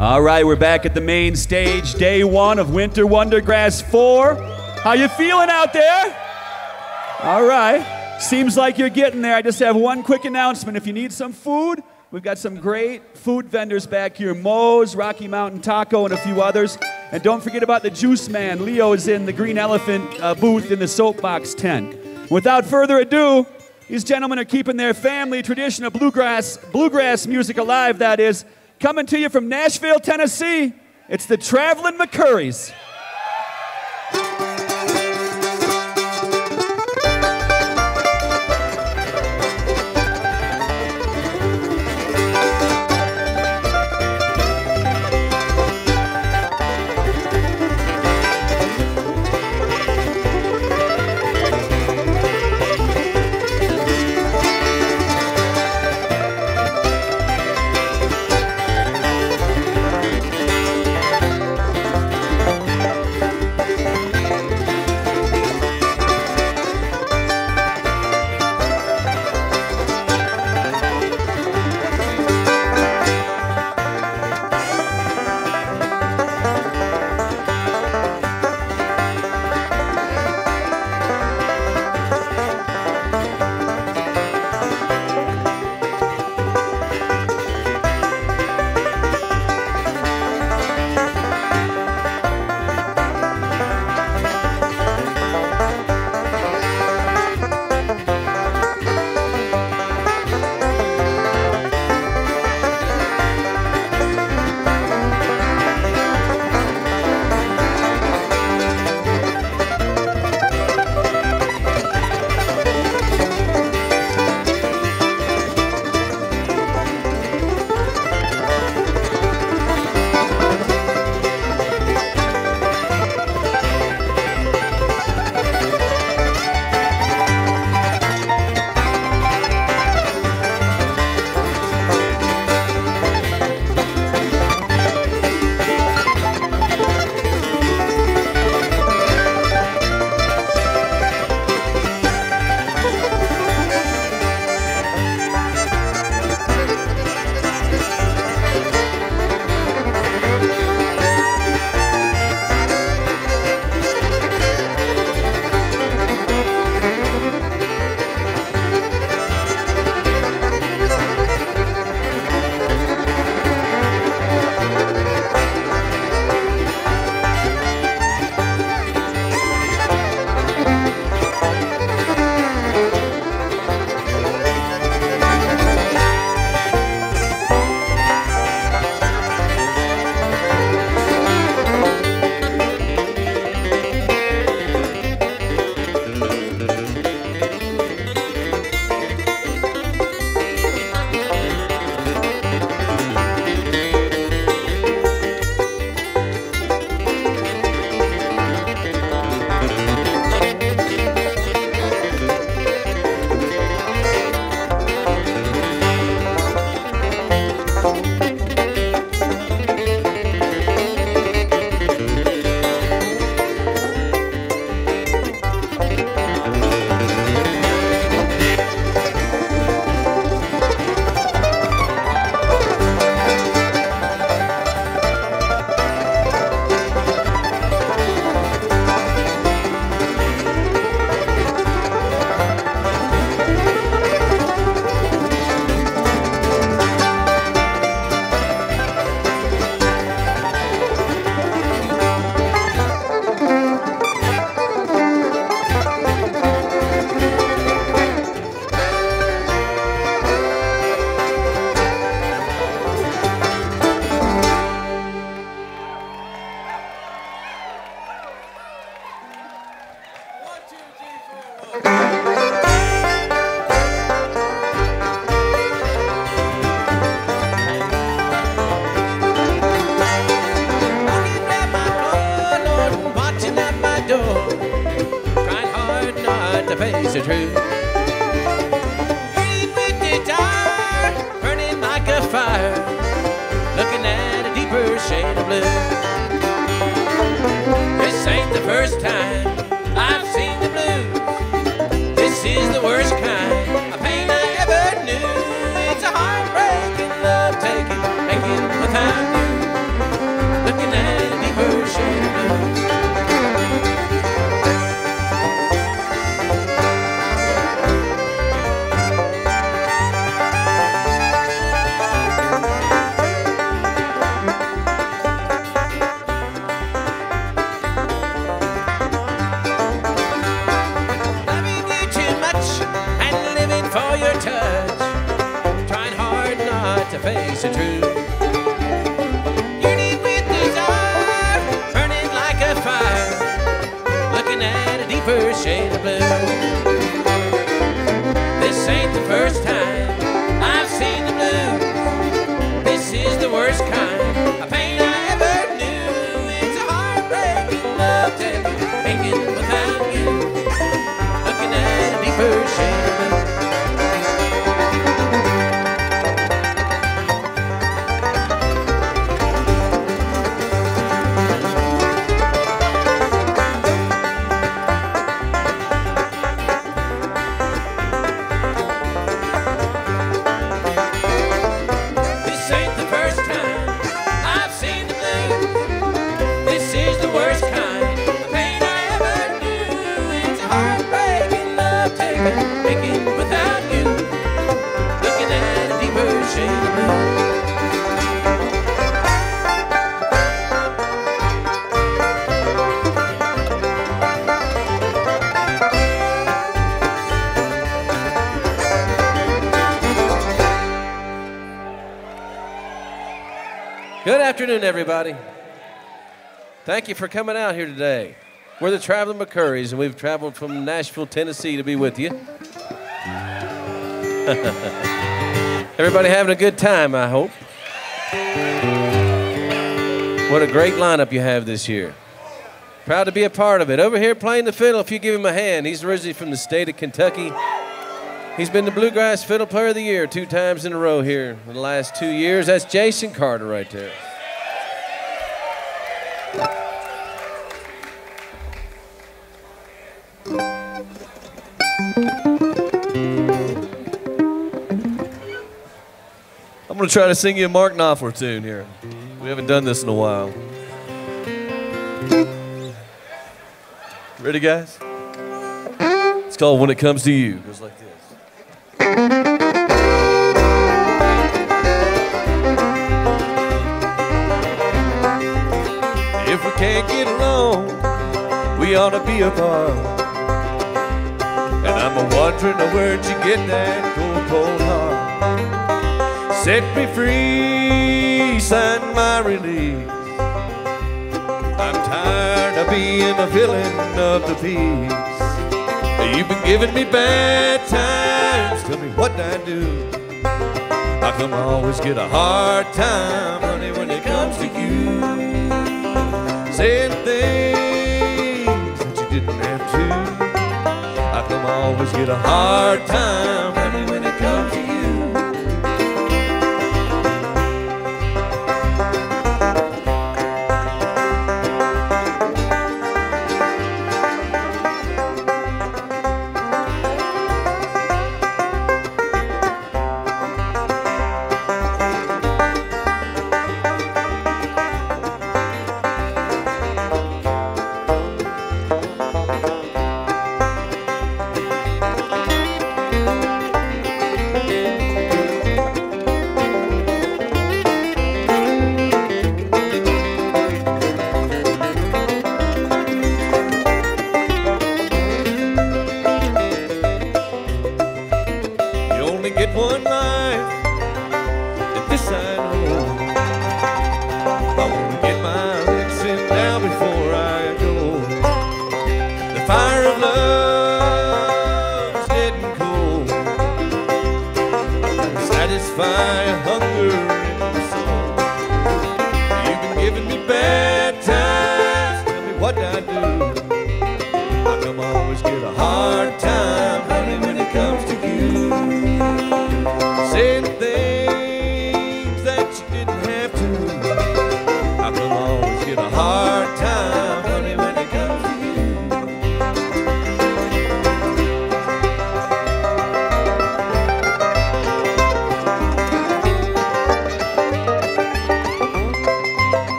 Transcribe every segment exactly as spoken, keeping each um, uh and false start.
All right, we're back at the main stage, day one of Winter Wondergrass four. How you feeling out there? All right. Seems like you're getting there. I just have one quick announcement. If you need some food, we've got some great food vendors back here. Moe's, Rocky Mountain Taco, and a few others. And don't forget about the Juice Man. Leo is in the Green Elephant uh, booth in the Soapbox tent. Without further ado, these gentlemen are keeping their family tradition of bluegrass, bluegrass music alive, that is. Coming to you from Nashville, Tennessee, it's the Travelin' McCoury's. It's a heartbreaking love taking, making without you. is it true? Yearning with desire, burning like a fire, looking at a deeper shade of blue. This ain't the first time I've seen the blues. This is the worst kind of pain I ever knew. It's a heartbreaking love to make it without you, looking at a deeper shade of blue. Good afternoon, everybody. Thank you for coming out here today. We're the Travelin' McCoury's, and we've traveled from Nashville, Tennessee to be with you. Everybody having a good time, I hope. What a great lineup you have this year. Proud to be a part of it. Over here playing the fiddle, if you give him a hand, he's originally from the state of Kentucky. He's been the Bluegrass Fiddle Player of the Year two times in a row here in the last two years. That's Jason Carter right there. I'm going to try to sing you a Mark Knopfler tune here. We haven't done this in a while. Ready, guys? It's called When It Comes to You. It goes like this. If we can't get along, we ought to be apart. And I'm a-wondering where'd you get that cold, cold heart. Set me free, sign my release. I'm tired of being a villain of the piece. You've been giving me bad times, tell me what I do. How come I always get a hard time, honey, when it comes to you? Saying things that you didn't have to. How come I always get a hard time, honey, when it comes to you?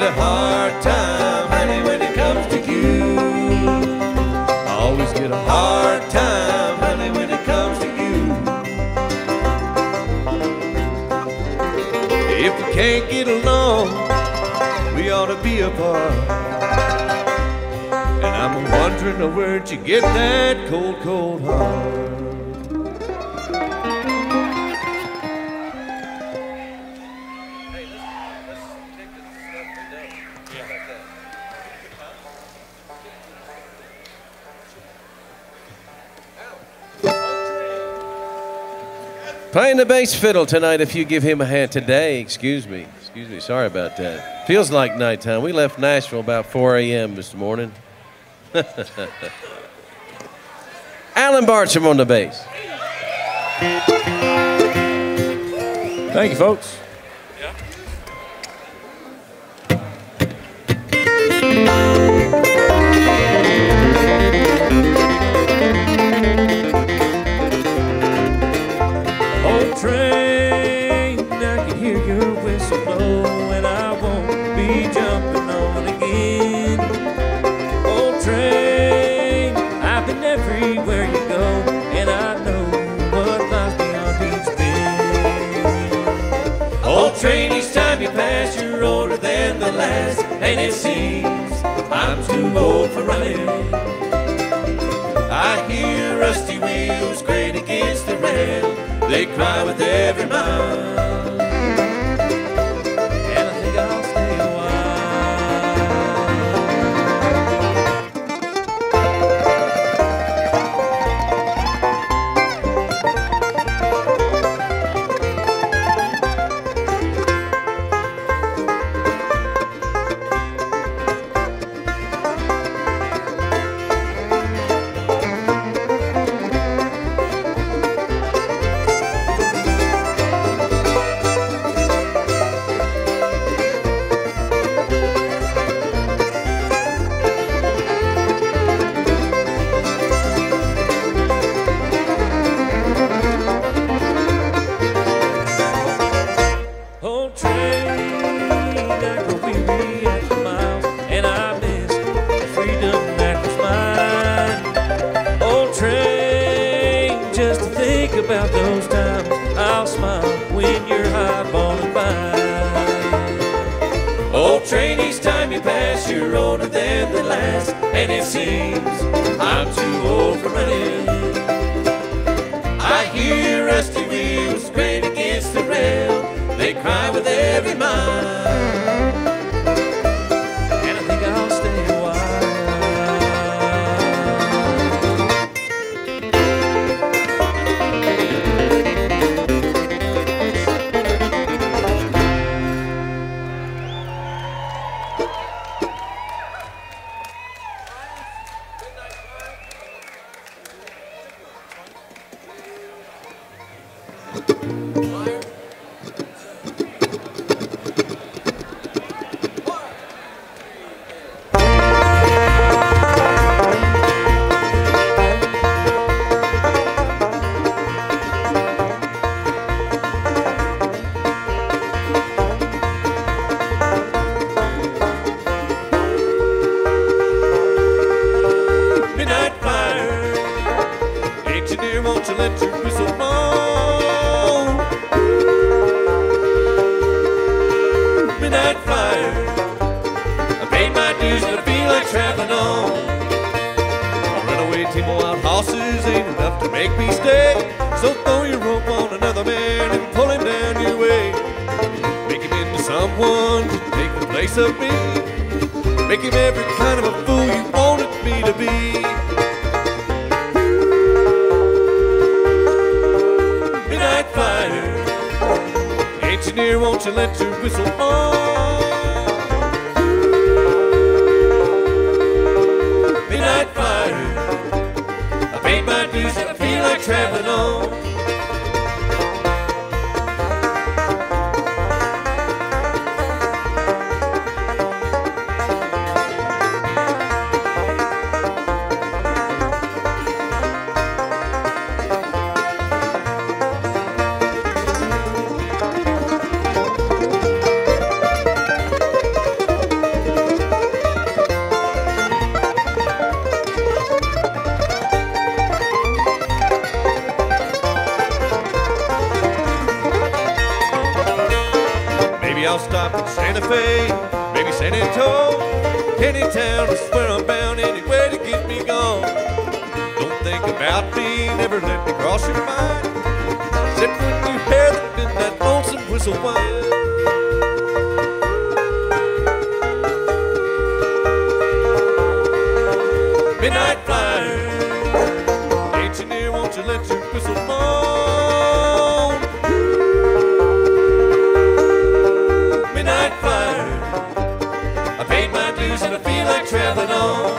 get a hard time, honey, when it comes to you. I always get a hard time, honey, when it comes to you. If we can't get along, we ought to be apart. And I'm wondering where'd you get that cold, cold heart. Playing the bass fiddle tonight if you give him a hand today. Excuse me. Excuse me. Sorry about that. Feels like nighttime. We left Nashville about four a m this morning. Alan Bartram on the bass. Thank you, folks. Train, I can hear your whistle blow, and I won't be jumping on again. Old train, I've been everywhere you go, and I know what lies beyond each bend. Old train, each time you pass, you're older than the last, and it seems I'm too old for running. I hear rusty wheels grate against the rail. They cry with every mile, and I think I'll stay a I'll stop at Santa Fe, maybe San Antonio. Any town is where I'm bound, anywhere to get me gone. Don't think about me, never let me cross your mind, except when you hear that midnight lonesome whistle whine. Midnight flyer, engineer, won't you let your whistle moan? Midnight flyer, I paid my dues and I feel like traveling on.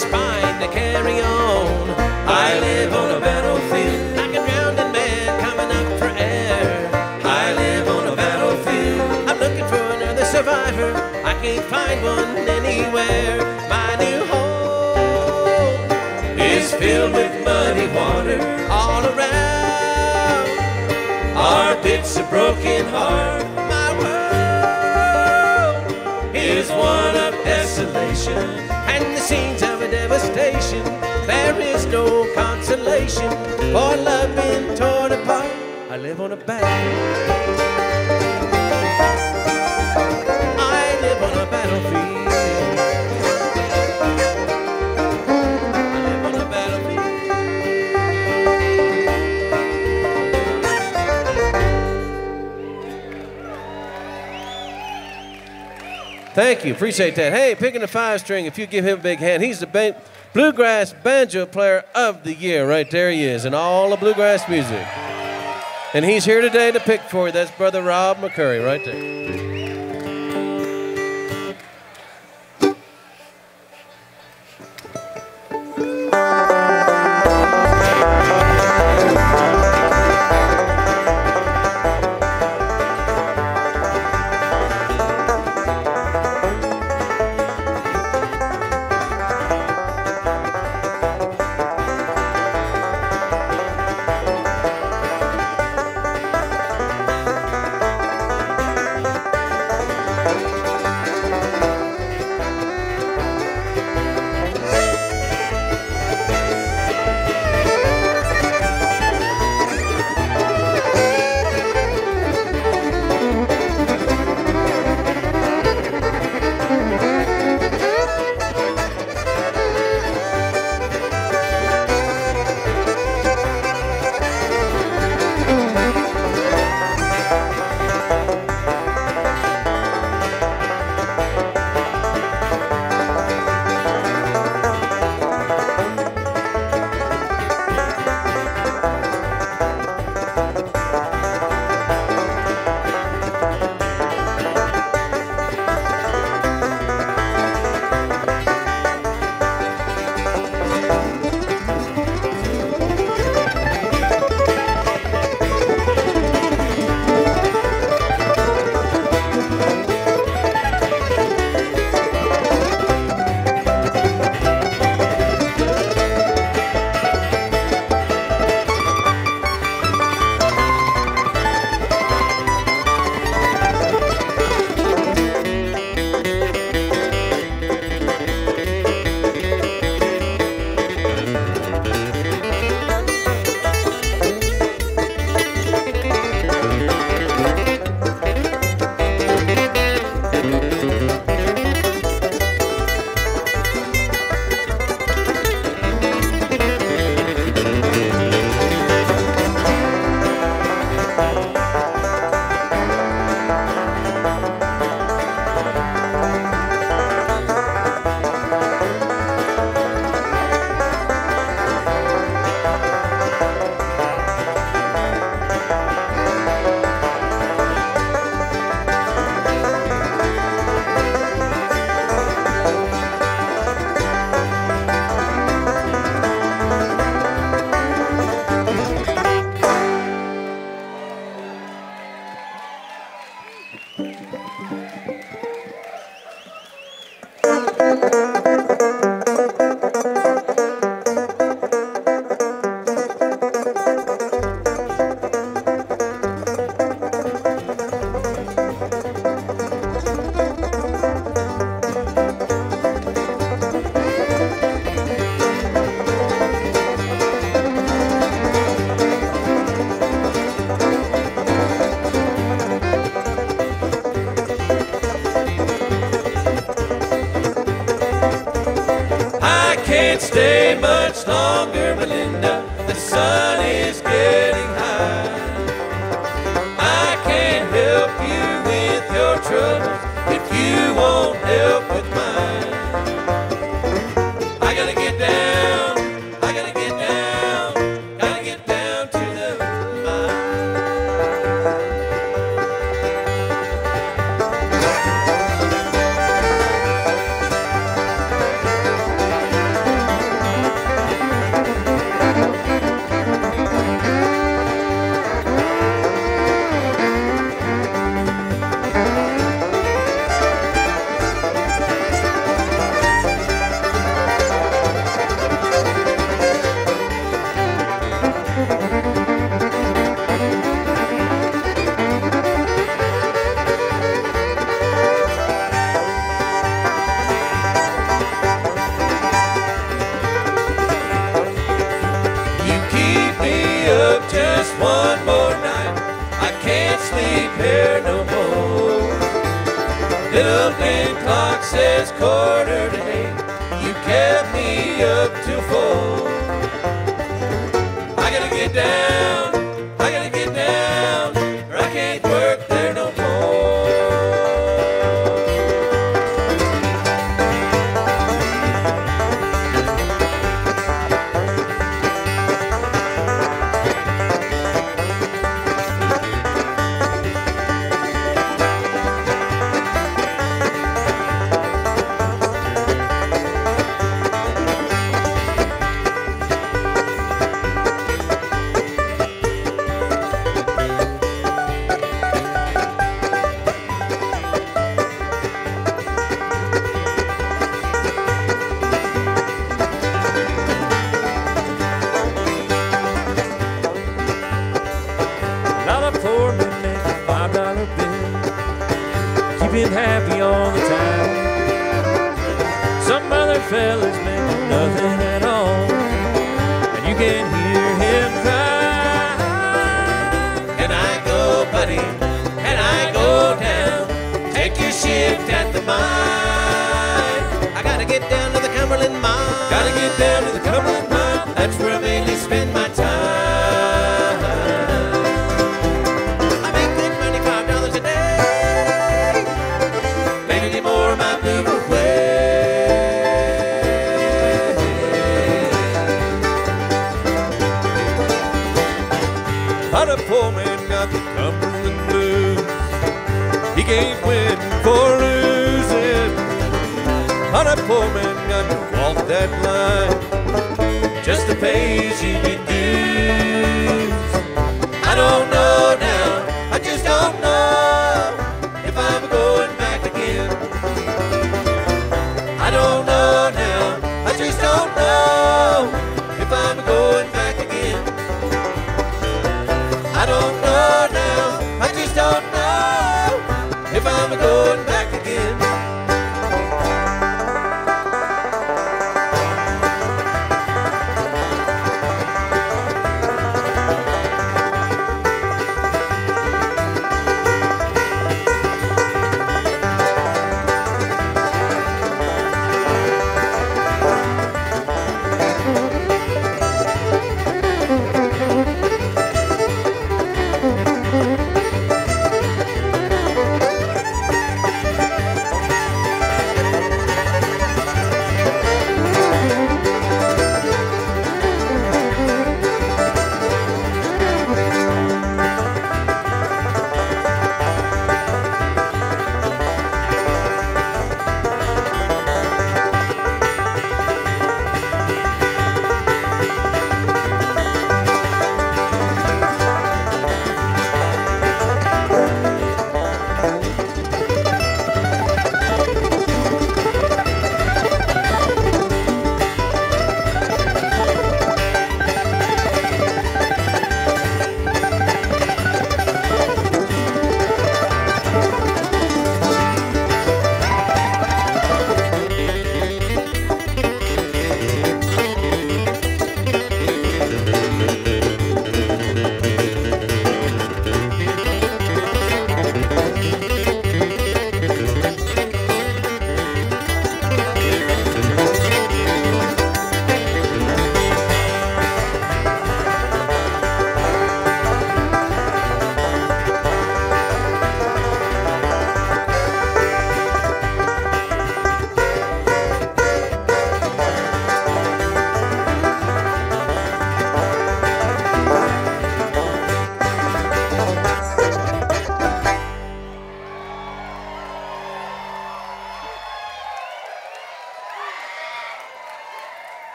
spine to carry on. I live on a battlefield like a drowning man coming up for air. I live on a battlefield. I'm looking for another survivor. I can't find one anywhere. My new home is filled with muddy water all around. Armpits are broken heart. My world is one of desolation. In the scenes of a devastation, there is no consolation for love being torn apart. I live on a battlefield. I live on a battlefield. I live on a battlefield. Thank you, appreciate that. Hey, picking a five string, if you give him a big hand, he's the bank. Bluegrass Banjo Player of the Year. Right there he is in all the bluegrass music. And he's here today to pick for you. That's Brother Rob McCoury right Milking clock says quarter to eight. You kept me up till four. I gotta get down, I gotta get down, or I can't work there no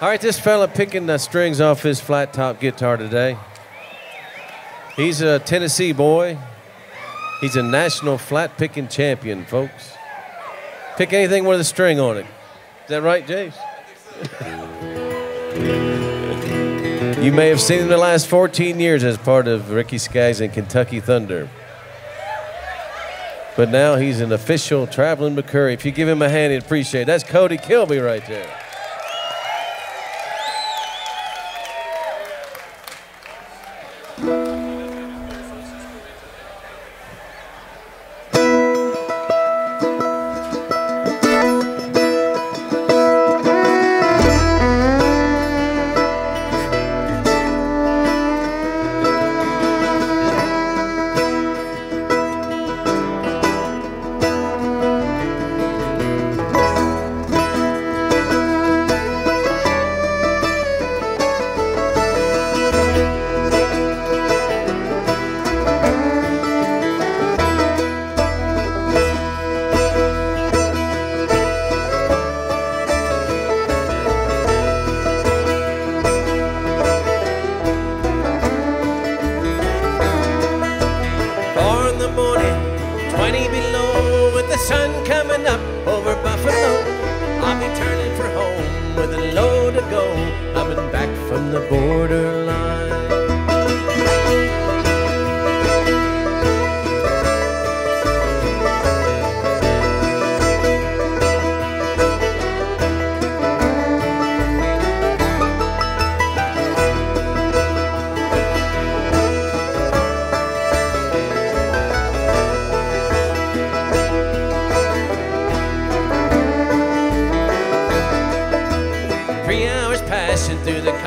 All right, this fella picking the strings off his flat top guitar today. He's a Tennessee boy. He's a national flat picking champion, folks. Pick anything with a string on it. Is that right, Jace? You may have seen him the last fourteen years as part of Ricky Skaggs and Kentucky Thunder. But now he's an official Travelin' McCoury. If you give him a hand, he'd appreciate it. That's Cody Kilby right there.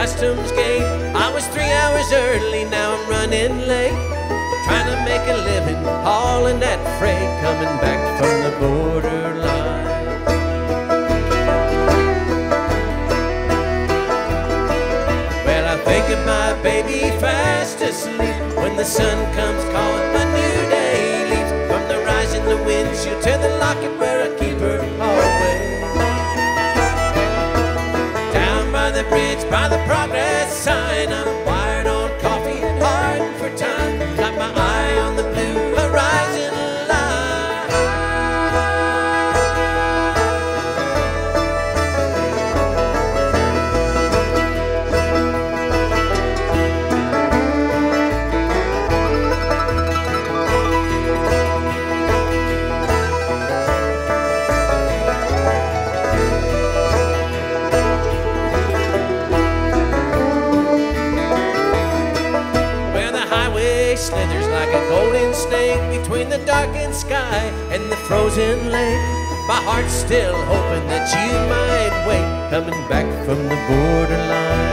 customs gate. I was three hours early, now I'm running late. Trying to make a living, hauling that freight, coming back from the borderline. Well, I think of my baby fast asleep. When the sun comes calling, my new day leaves. From the rise in the windshield to the locket where I keep her always. The bridge by the progress sign, I'm wired on coffee and hard for time. Got my eye on the blue horizon slithers like a golden snake between the darkened sky and the frozen lake. My heart's still hoping that you might wait, coming back from the borderline.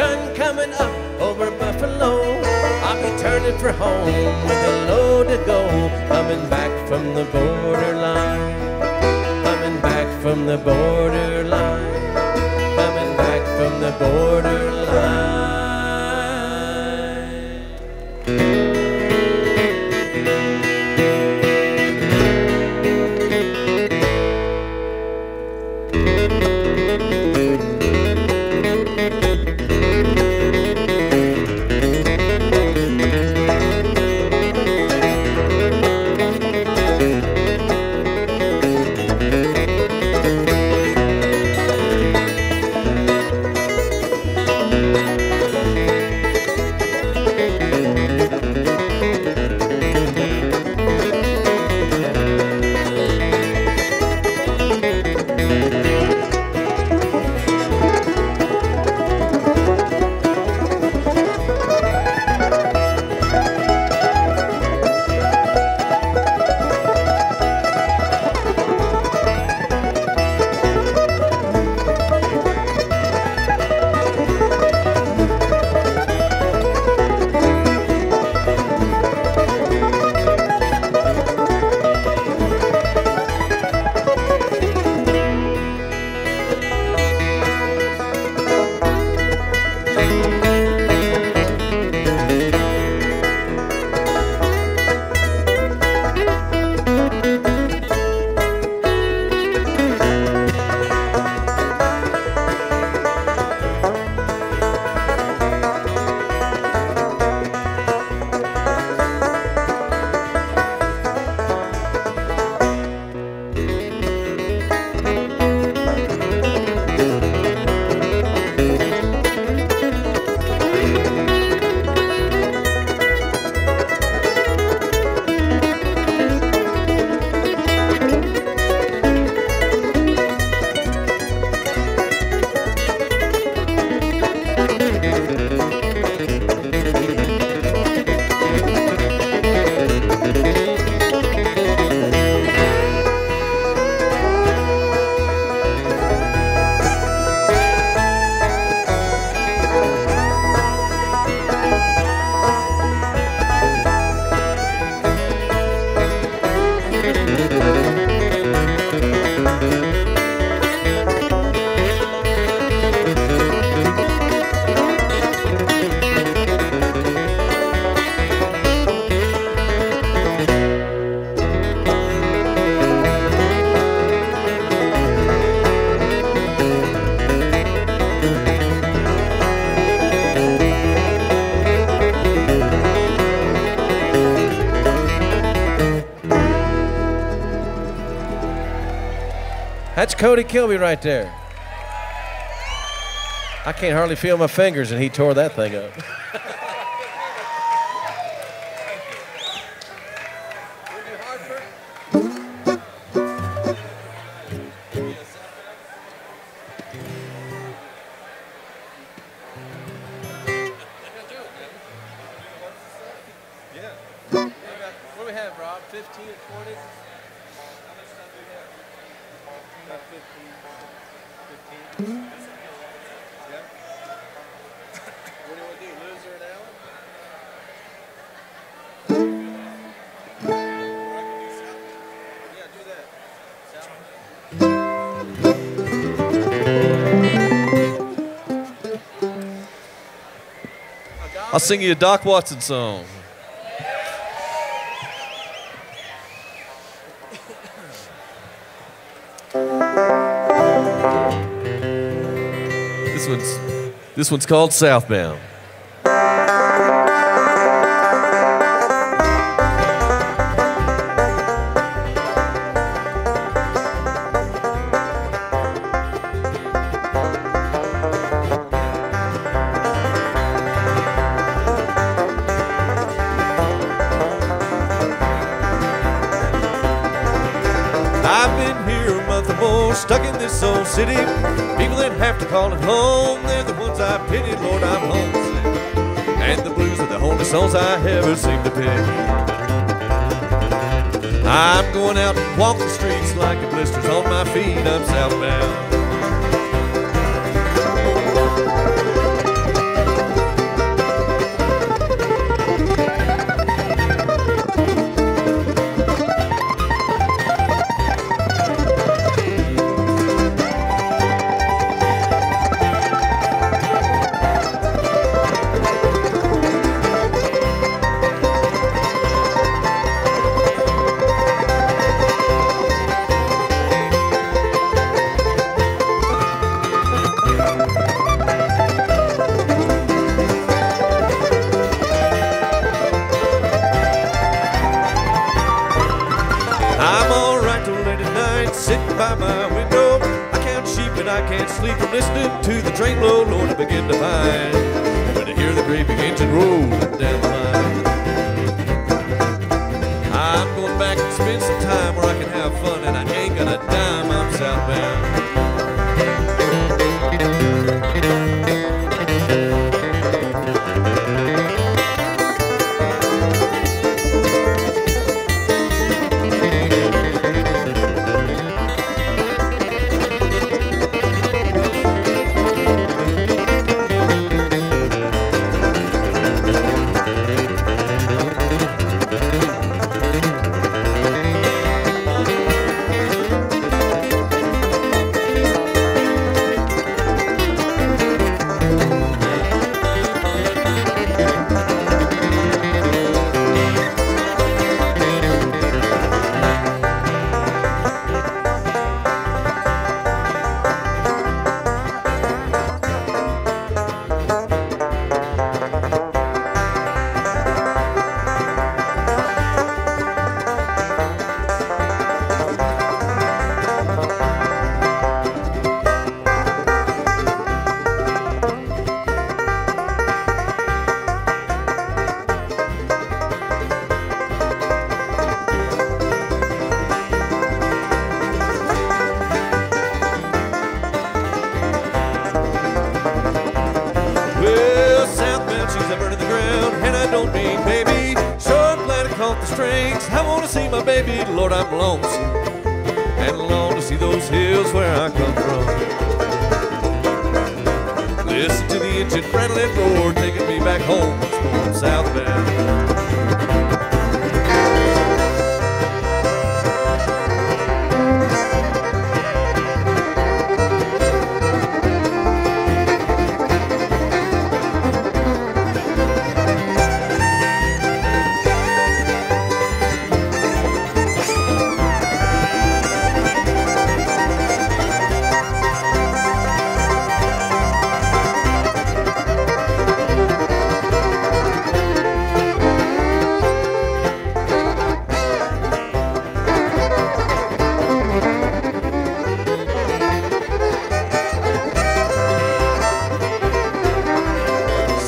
Sun coming up over Buffalo, I'll be turning for home with a load to go, coming back from the borderline, coming back from the borderline, coming back from the borderline. That's Cody Kilby right there. I can't hardly feel my fingers, and he tore that thing up. I'll sing you a Doc Watson song. This one's, this one's called Southbound. Stuck in this old city, people that have to call it home, they're the ones I pity. Lord, I'm homesick, and the blues are the only songs I ever seem to pick. I'm going out and walk the streets like the blisters on my feet. I'm southbound.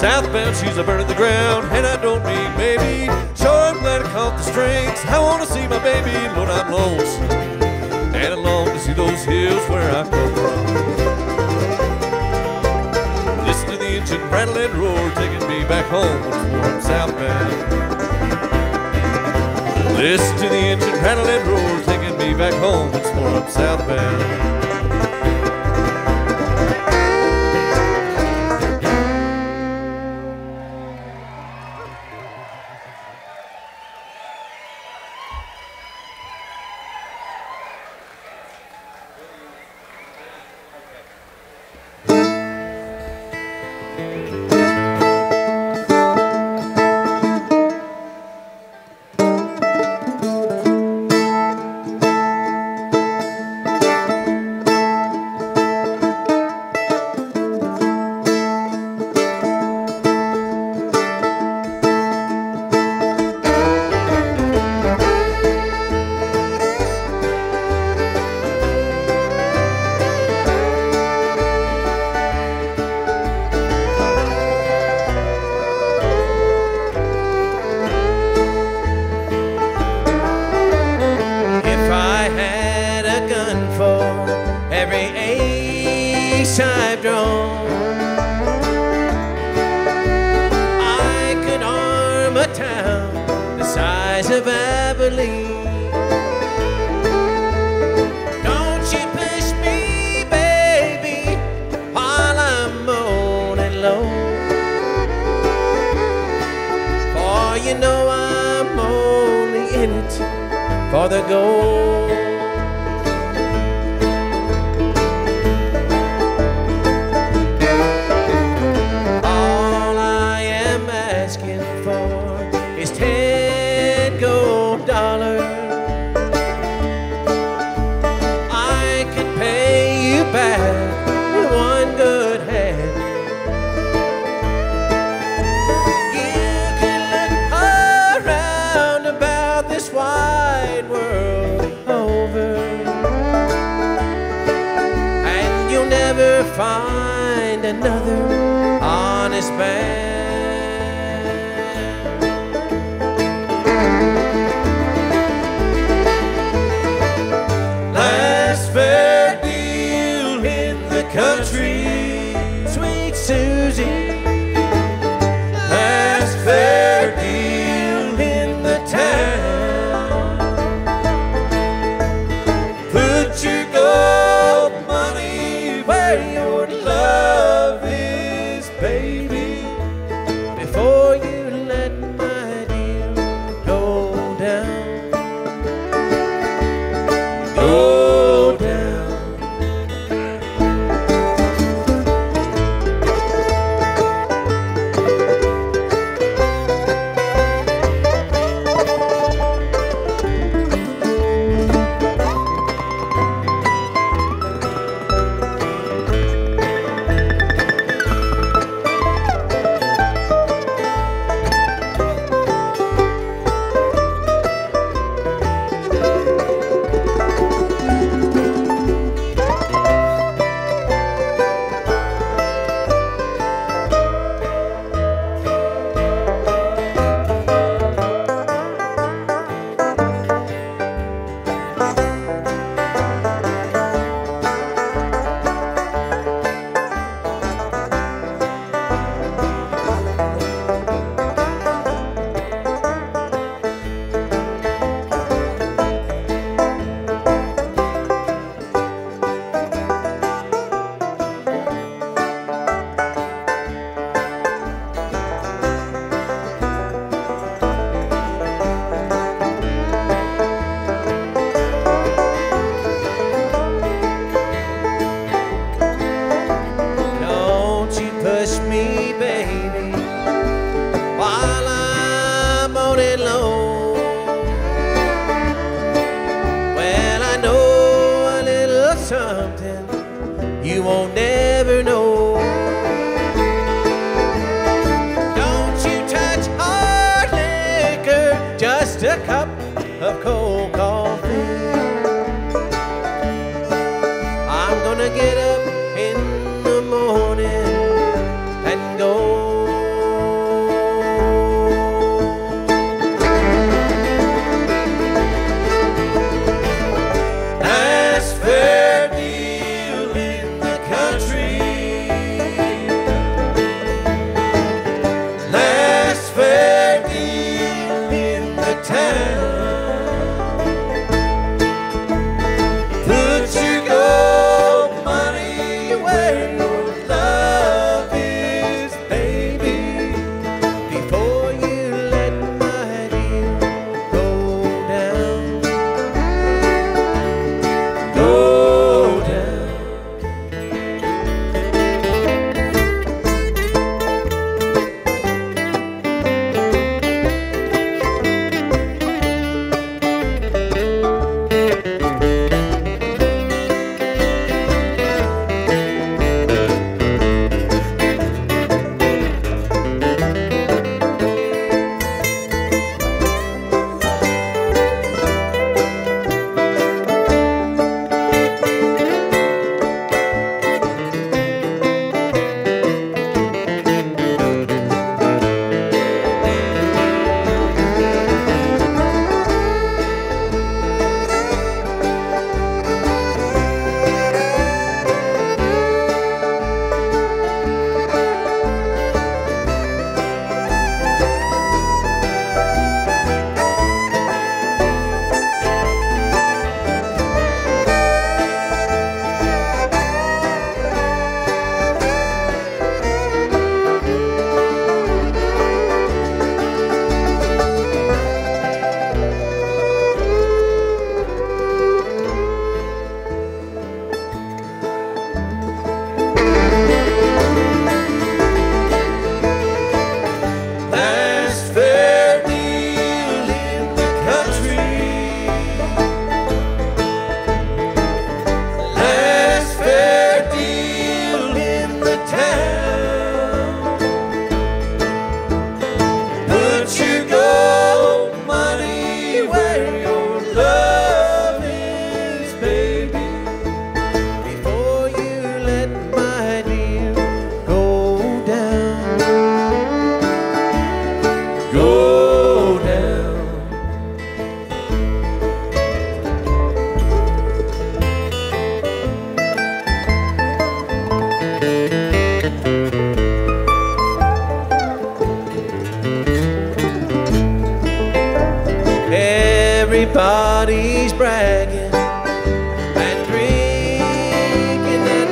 Southbound, she's a burn to the ground, and I don't mean maybe. Sure, I'm glad I caught the strings. I want to see my baby. Lord, I'm lost, and I long to see those hills where I come from. Listen to the engine rattle and roar, taking me back home once more. I'm southbound. Listen to the engine rattle and roar, taking me back home once more. I'm southbound. Get up in the morning and go. Everybody's bragging and drinking that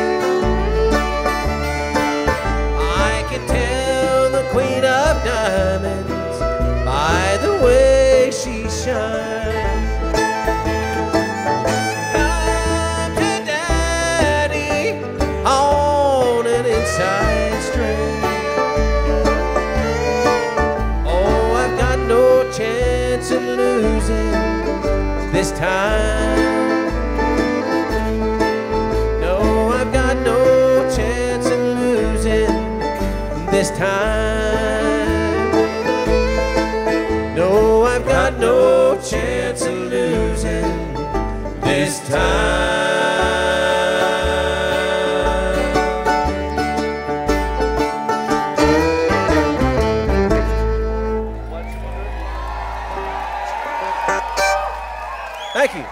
wine. I can tell the Queen of Diamonds by the way she shines. Come to Daddy on an inside string. Oh, I've got no chance of losing this time. No, I've got no chance of losing this time. No, I've got no chance of losing this time. Thank you.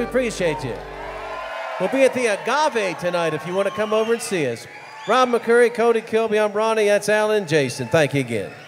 Appreciate you. We'll be at the Agave tonight if you want to come over and see us. Rob McCoury, Cody Kilby, I'm Ronnie, that's Alan, Jason. Thank you again.